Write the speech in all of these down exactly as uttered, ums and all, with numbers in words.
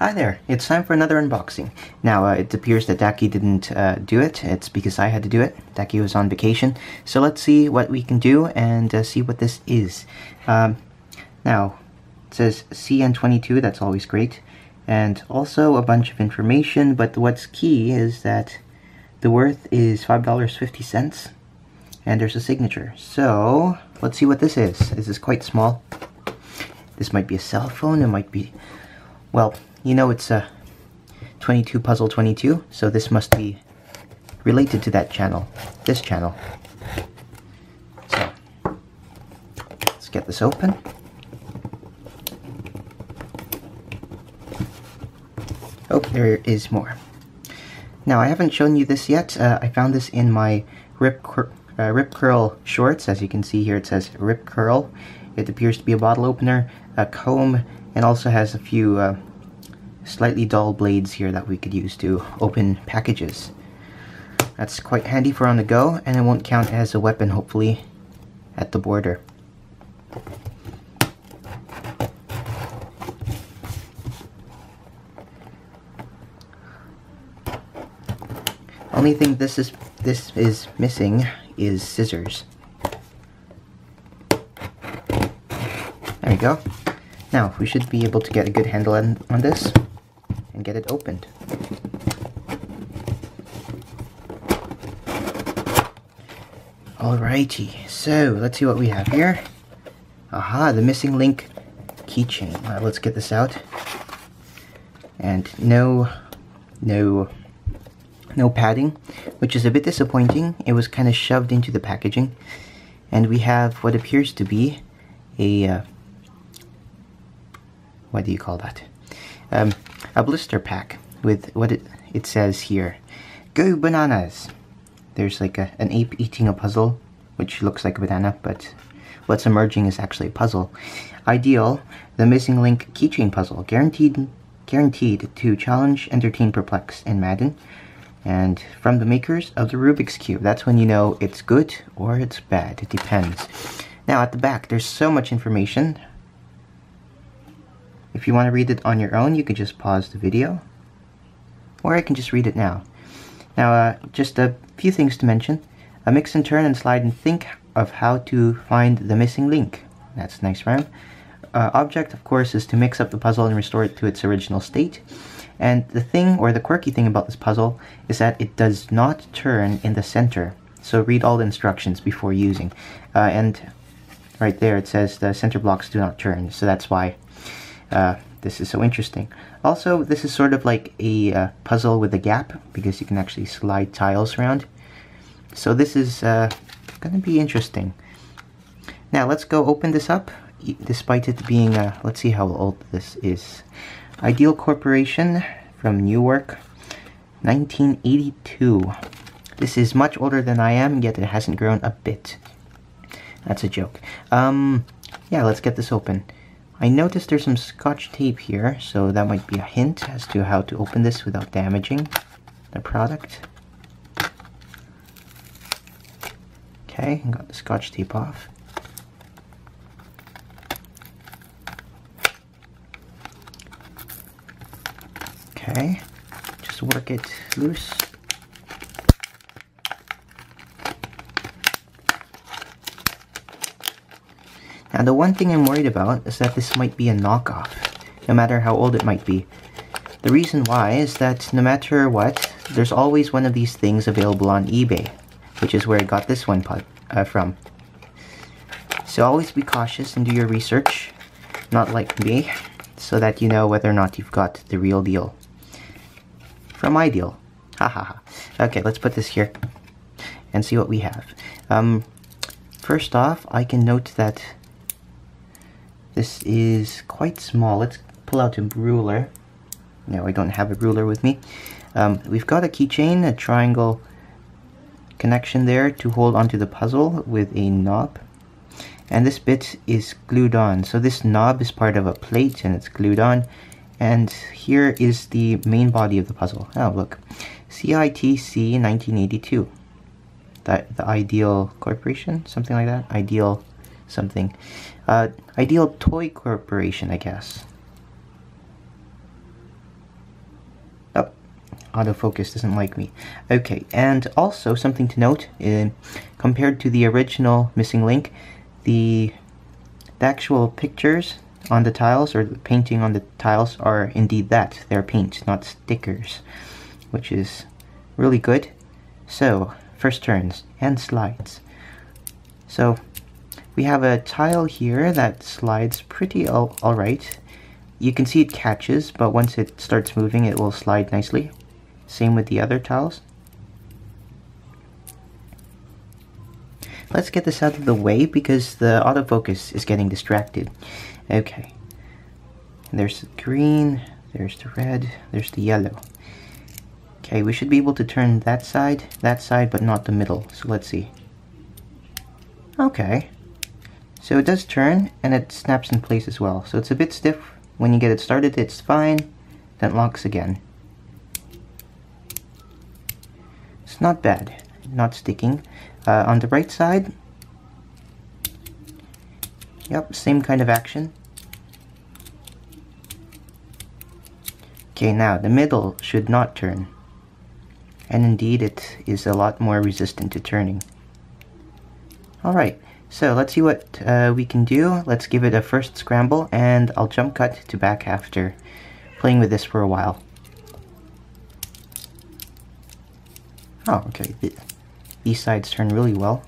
Hi there, it's time for another unboxing. Now, uh, it appears that Daki didn't uh, do it. It's because I had to do it. Daki was on vacation. So let's see what we can do and uh, see what this is. Um, now, it says C N twenty-two, that's always great. And also a bunch of information, but what's key is that the worth is five dollars and fifty cents. And there's a signature. So, let's see what this is. This is quite small. This might be a cell phone, it might be... well, you know it's a twenty-two puzzle twenty-two, so this must be related to that channel, this channel. So, let's get this open. Oh, there is more. Now, I haven't shown you this yet. Uh, I found this in my Rip Cur uh, Rip Curl shorts. As you can see here, it says Rip Curl. It appears to be a bottle opener, a comb, and also has a few uh, slightly dull blades here that we could use to open packages. That's quite handy for on the go, and it won't count as a weapon, hopefully, at the border. Only thing this is this is missing is scissors. There we go. Now, we should be able to get a good handle on, on this and get it opened. Alrighty, so let's see what we have here. Aha, the Missing Link keychain. Uh, let's get this out. And no, no, no padding, which is a bit disappointing. It was kind of shoved into the packaging. And we have what appears to be a... Uh, what do you call that? Um, a blister pack with what it, it says here. Go bananas! There's like a, an ape eating a puzzle, which looks like a banana, but what's emerging is actually a puzzle. Ideal, the Missing Link keychain puzzle. Guaranteed guaranteed to challenge, entertain, perplex, and madden. And from the makers of the Rubik's Cube. That's when you know it's good or it's bad. It depends. Now at the back, there's so much information. If you want to read it on your own, you can just pause the video, or I can just read it now. Now, uh, just a few things to mention. A mix and turn and slide and think of how to find the missing link. That's a nice rhyme. Uh, object, of course, is to mix up the puzzle and restore it to its original state. And the thing, or the quirky thing about this puzzle, is that it does not turn in the center. So read all the instructions before using. Uh, and right there it says the center blocks do not turn, so that's why Uh, this is so interesting. Also, this is sort of like a uh, puzzle with a gap, because you can actually slide tiles around. So this is uh, gonna be interesting. Now let's go open this up, e despite it being, uh, let's see how old this is. Ideal Corporation from Newark, nineteen eighty-two. This is much older than I am, yet it hasn't grown a bit. That's a joke. Um, yeah, let's get this open. I noticed there's some scotch tape here, so that might be a hint as to how to open this without damaging the product. Okay, got the scotch tape off. Okay, just work it loose. Now the one thing I'm worried about is that this might be a knockoff, no matter how old it might be. The reason why is that no matter what, there's always one of these things available on eBay, which is where I got this one pod, uh, from. So always be cautious and do your research, not like me, so that you know whether or not you've got the real deal. From Ideal. Ha ha ha. Okay, let's put this here and see what we have. Um, first off, I can note that this is quite small. Let's pull out a ruler. No, I don't have a ruler with me. Um, we've got a keychain, a triangle connection there to hold onto the puzzle with a knob. And this bit is glued on. So this knob is part of a plate and it's glued on. And here is the main body of the puzzle. Oh, look. C I T C nineteen eighty-two. The, the Ideal Corporation? Something like that? Ideal... something. Uh, Ideal Toy Corporation, I guess. autofocus doesn't like me. Okay, and also something to note, uh, compared to the original Missing Link, the, the actual pictures on the tiles, or the painting on the tiles, are indeed that. They're paints, not stickers, which is really good. So, first turns and slides. So, we have a tile here that slides pretty all, all right. You can see it catches, but once it starts moving, it will slide nicely. Same with the other tiles. Let's get this out of the way because the autofocus is getting distracted. Okay. And there's the green, there's the red, there's the yellow. Okay, we should be able to turn that side, that side, but not the middle. So let's see. Okay. So it does turn, and it snaps in place as well. So it's a bit stiff. When you get it started, it's fine, then it locks again. It's not bad, not sticking. Uh, on the right side, yep, same kind of action. Okay, now the middle should not turn. And indeed, it is a lot more resistant to turning. Alright. So let's see what uh, we can do. Let's give it a first scramble, and I'll jump cut to back after playing with this for a while. Oh, okay. The, these sides turn really well.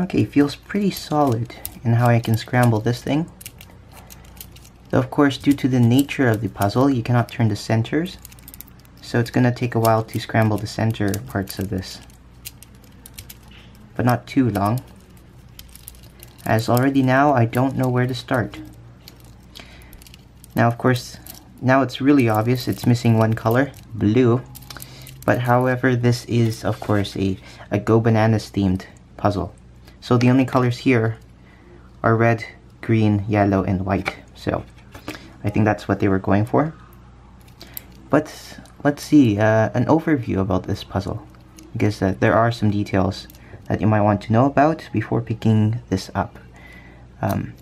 Okay, feels pretty solid in how I can scramble this thing. Though, of course, due to the nature of the puzzle, you cannot turn the centers, so it's going to take a while to scramble the center parts of this. But not too long. As already now, I don't know where to start. Now, of course, now it's really obvious it's missing one color, blue. But however, this is, of course, a, a Go Bananas themed puzzle. So the only colors here are red, green, yellow, and white. So I think that's what they were going for. But let's see uh, an overview about this puzzle, because uh, there are some details that you might want to know about before picking this up. Um,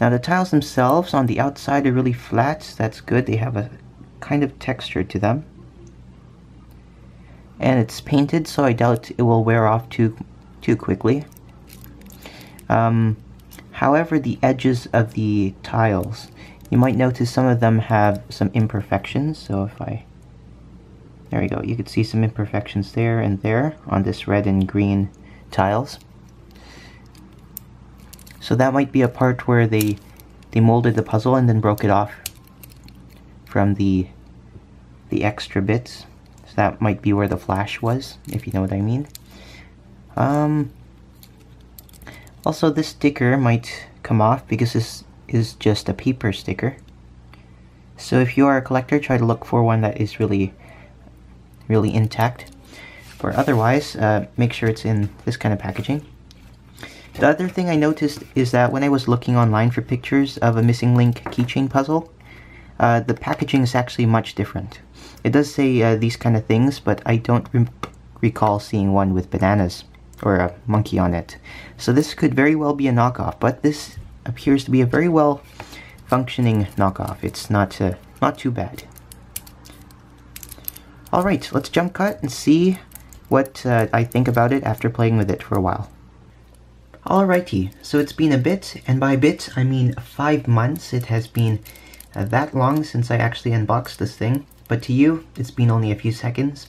now the tiles themselves on the outside are really flat. That's good. They have a kind of texture to them. And it's painted, so I doubt it will wear off too, too quickly. Um, However, the edges of the tiles, you might notice some of them have some imperfections. So if I, there we go, you can see some imperfections there and there on this red and green tiles. So that might be a part where they, they molded the puzzle and then broke it off from the, the extra bits. So that might be where the flash was, if you know what I mean. Um... Also, this sticker might come off because this is just a paper sticker. So if you are a collector, try to look for one that is really, really intact. Or otherwise, uh, make sure it's in this kind of packaging. The other thing I noticed is that when I was looking online for pictures of a Missing Link keychain puzzle, uh, the packaging is actually much different. It does say uh, these kind of things, but I don't re- recall seeing one with bananas or a monkey on it. So this could very well be a knockoff, but this appears to be a very well functioning knockoff. It's not uh, not too bad. Alright, let's jump cut and see what uh, I think about it after playing with it for a while. Alrighty, so it's been a bit, and by bit I mean five months. It has been uh, that long since I actually unboxed this thing, but to you, it's been only a few seconds,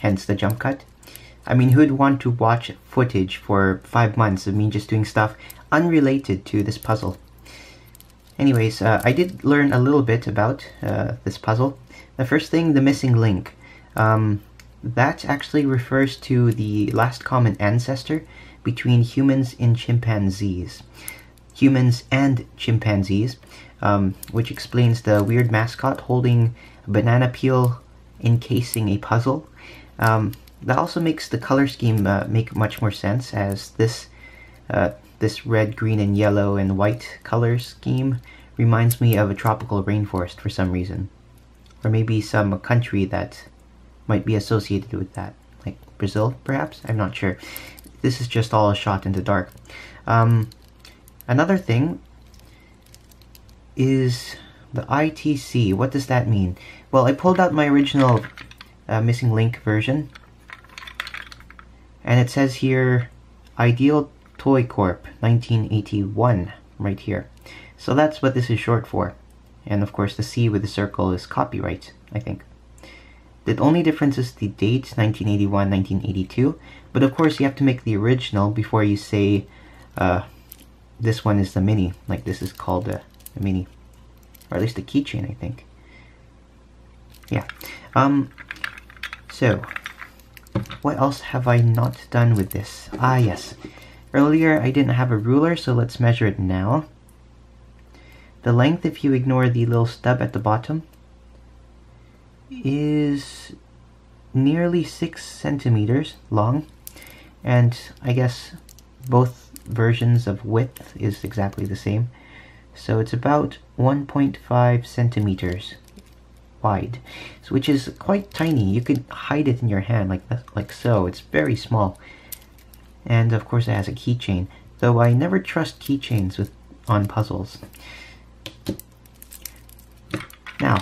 hence the jump cut. I mean, who'd want to watch footage for five months of me just doing stuff unrelated to this puzzle? Anyways, uh, I did learn a little bit about uh, this puzzle. The first thing, the missing link. Um, that actually refers to the last common ancestor between humans and chimpanzees. Humans and chimpanzees, um, which explains the weird mascot holding a banana peel encasing a puzzle. Um, That also makes the color scheme uh, make much more sense, as this uh, this red, green, and yellow and white color scheme reminds me of a tropical rainforest for some reason. Or maybe some country that might be associated with that. like Brazil perhaps? I'm not sure. This is just all a shot in the dark. Um, another thing is the I T C. What does that mean? Well, I pulled out my original uh, Missing Link version, and it says here Ideal Toy Corp nineteen eighty-one right here. So that's what this is short for. And of course the C with the circle is copyright, I think. The only difference is the dates, nineteen eighty-one, nineteen eighty-two, but of course you have to make the original before you say uh, this one is the mini, like this is called a, a mini, or at least a keychain, I think. Yeah, um, so what else have I not done with this? Ah yes, earlier I didn't have a ruler, so let's measure it now. The length, if you ignore the little stub at the bottom, is nearly six centimeters long, and I guess both versions of width is exactly the same, so it's about one point five centimeters wide, so which is quite tiny. You could hide it in your hand like that, like so. It's very small, and of course it has a keychain, though I never trust keychains with on puzzles. Now,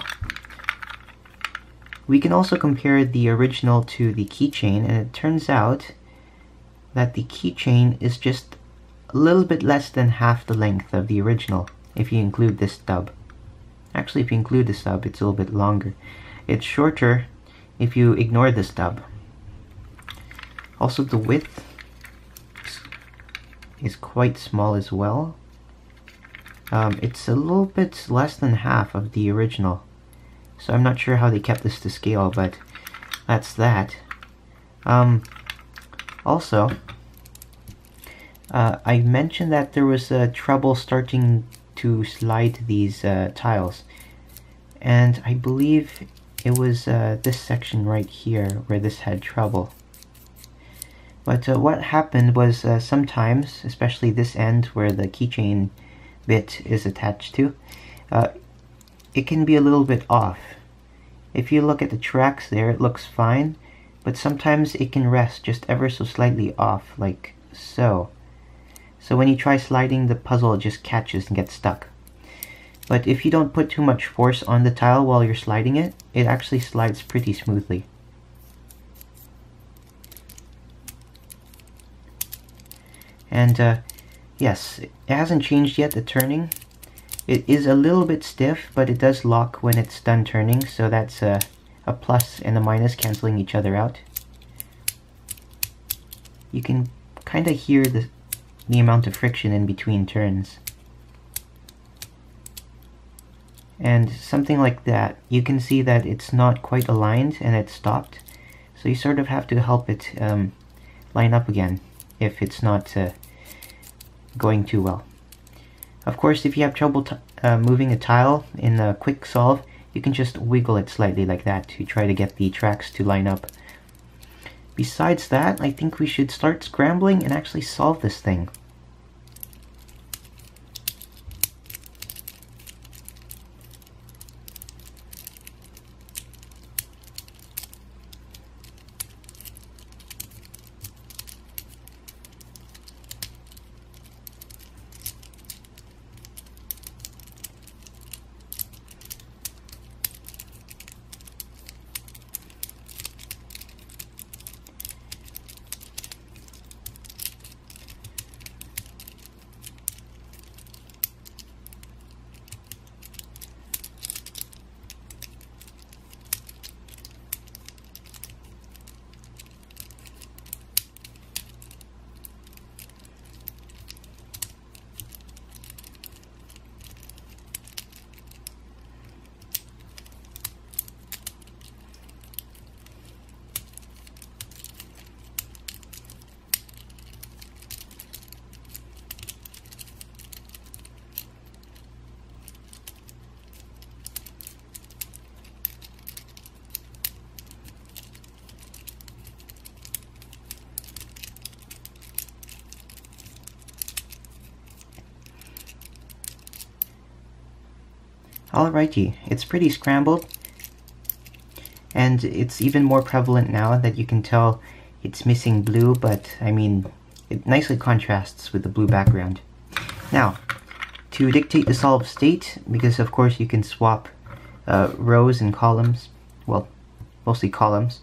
we can also compare the original to the keychain, and it turns out that the keychain is just a little bit less than half the length of the original, if you include this stub. Actually, if you include the stub, it's a little bit longer. It's shorter if you ignore the stub. Also, the width is quite small as well. Um, it's a little bit less than half of the original, so I'm not sure how they kept this to scale, but that's that. Um, also, uh, I mentioned that there was uh, trouble starting to slide these uh, tiles, and I believe it was uh, this section right here where this had trouble. But uh, what happened was uh, sometimes, especially this end where the keychain bit is attached to, uh, it can be a little bit off. If you look at the tracks there, it looks fine, but sometimes it can rest just ever so slightly off, like so. So when you try sliding, the puzzle just catches and gets stuck. But if you don't put too much force on the tile while you're sliding it, it actually slides pretty smoothly. And uh, yes, it hasn't changed yet, the turning. It is a little bit stiff, but it does lock when it's done turning, so that's a, a plus and a minus canceling each other out. You can kind of hear the, the amount of friction in between turns. And something like that, you can see that it's not quite aligned and it's stopped, so you sort of have to help it um, line up again if it's not Uh, going too well. Of course, if you have trouble t uh, moving a tile in a quick solve, you can just wiggle it slightly like that to try to get the tracks to line up. Besides that, I think we should start scrambling and actually solve this thing. Alrighty, it's pretty scrambled, And it's even more prevalent now that you can tell it's missing blue, but I mean, it nicely contrasts with the blue background. Now, to dictate the solved state, because of course you can swap uh, rows and columns, well, mostly columns,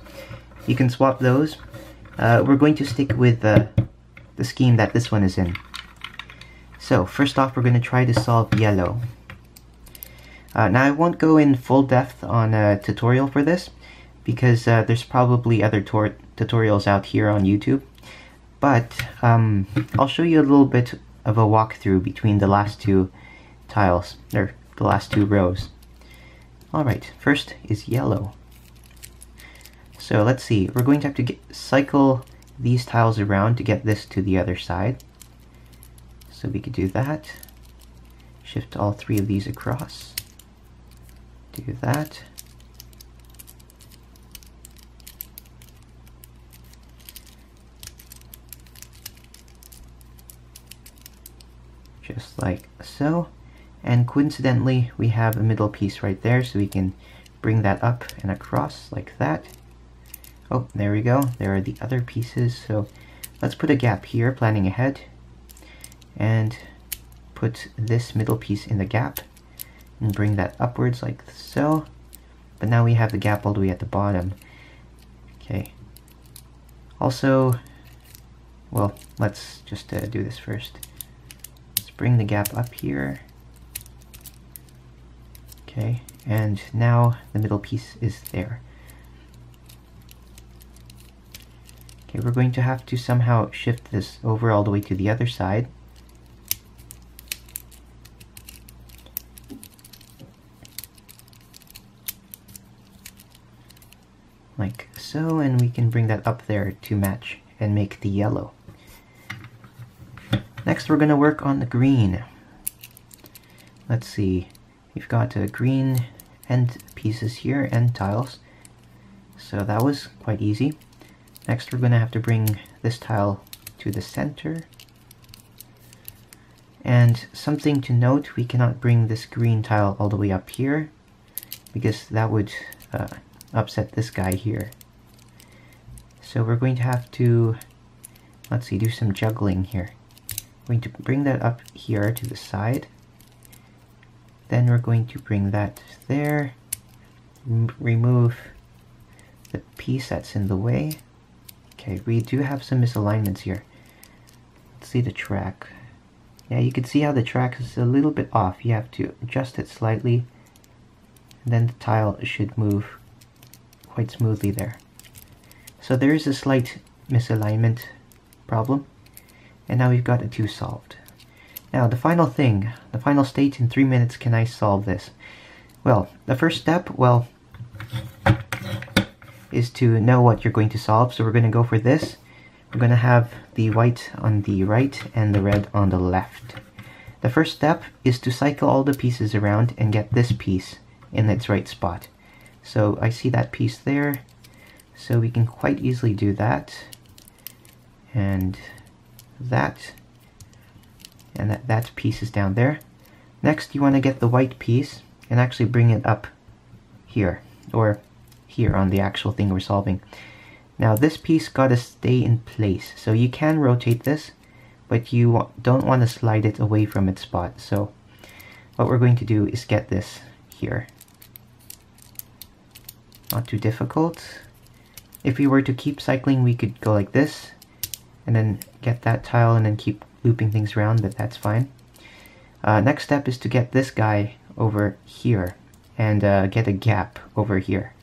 you can swap those. Uh, we're going to stick with uh, the scheme that this one is in. So, first off, we're going to try to solve yellow. Uh, now, I won't go in full depth on a tutorial for this, because uh, there's probably other tutorials out here on YouTube, but um, I'll show you a little bit of a walkthrough between the last two tiles, or the last two rows. Alright, first is yellow. So let's see, we're going to have to get, cycle these tiles around to get this to the other side. So we could do that, shift all three of these across, do that, just like so, and coincidentally we have a middle piece right there, so we can bring that up and across like that. Oh, there we go, there are the other pieces, so let's put a gap here, planning ahead, and put this middle piece in the gap and bring that upwards like so. But now we have the gap all the way at the bottom. Okay, also, well, let's just uh, do this first. Let's bring the gap up here. Okay, and now the middle piece is there. Okay, we're going to have to somehow shift this over all the way to the other side. Like so, and we can bring that up there to match and make the yellow. Next, we're going to work on the green. Let's see, we've got a green end pieces here, end tiles, so that was quite easy. Next, we're going to have to bring this tile to the center. And something to note, we cannot bring this green tile all the way up here, because that would uh, upset this guy here. So we're going to have to, let's see, do some juggling here. We're going to bring that up here to the side, then we're going to bring that there, remove the piece that's in the way. Okay, we do have some misalignments here. Let's see the track. Yeah, you can see how the track is a little bit off. You have to adjust it slightly, and then the tile should move quite smoothly there. So there is a slight misalignment problem, and now we've got a two solved. Now the final thing, the final state in three minutes, can I solve this? Well, the first step, well, is to know what you're going to solve, so we're going to go for this. We're going to have the white on the right and the red on the left. The first step is to cycle all the pieces around and get this piece in its right spot. So I see that piece there, so we can quite easily do that, and that, and that, that piece is down there. Next, you want to get the white piece and actually bring it up here, or here on the actual thing we're solving. Now this piece got to stay in place, so you can rotate this, but you don't want to slide it away from its spot. So what we're going to do is get this here. Not too difficult. If we were to keep cycling, we could go like this, and then get that tile, and then keep looping things around, but that's fine. Uh, next step is to get this guy over here, and uh, get a gap over here.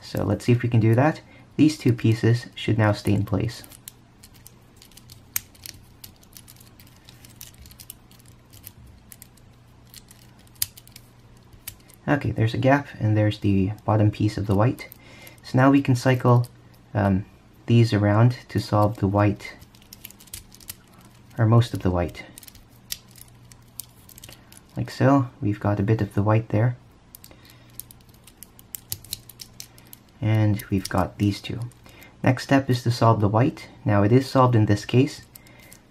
So let's see if we can do that. These two pieces should now stay in place. Okay, there's a gap, and there's the bottom piece of the white. So now we can cycle um, these around to solve the white, or most of the white. Like so, we've got a bit of the white there. And we've got these two. Next step is to solve the white. Now it is solved in this case,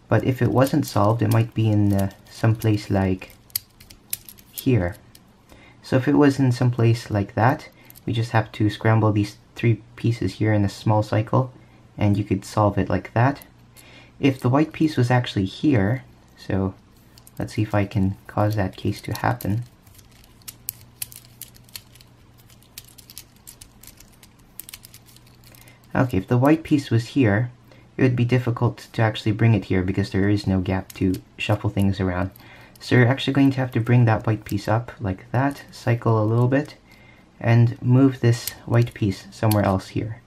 but if it wasn't solved, it might be in uh, some place like here. So if it was in some place like that, We just have to scramble these three pieces here in a small cycle, and you could solve it like that. If the white piece was actually here, so let's see if I can cause that case to happen. Okay, if the white piece was here, it would be difficult to actually bring it here because there is no gap to shuffle things around. So you're actually going to have to bring that white piece up like that, cycle a little bit, and move this white piece somewhere else here.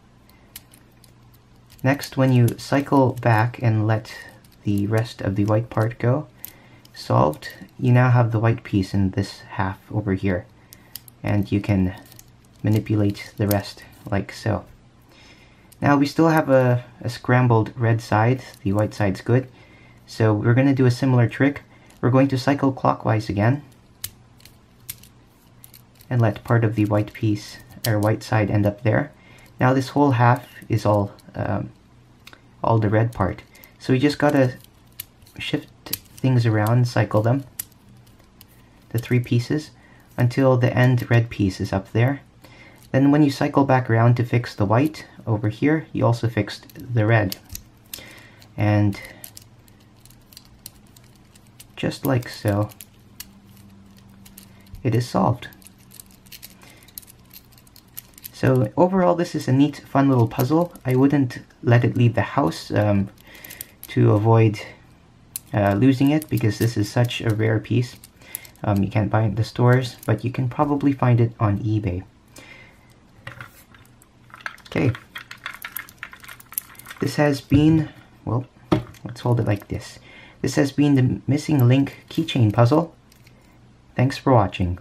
Next, when you cycle back and let the rest of the white part go, solved, you now have the white piece in this half over here, and you can manipulate the rest like so. Now we still have a, a scrambled red side, the white side's good, so we're going to do a similar trick. We're going to cycle clockwise again, and let part of the white piece, or white side, end up there. Now this whole half is all, um, all the red part, so we just gotta shift things around, cycle them, the three pieces, until the end red piece is up there. Then when you cycle back around to fix the white over here, you also fixed the red. And just like so, it is solved. So overall, this is a neat, fun little puzzle. I wouldn't let it leave the house um, to avoid uh, losing it, because this is such a rare piece. Um, you can't buy it in the stores, but you can probably find it on eBay. Okay, this has been, well, let's hold it like this. This has been the Missing Link keychain puzzle. Thanks for watching.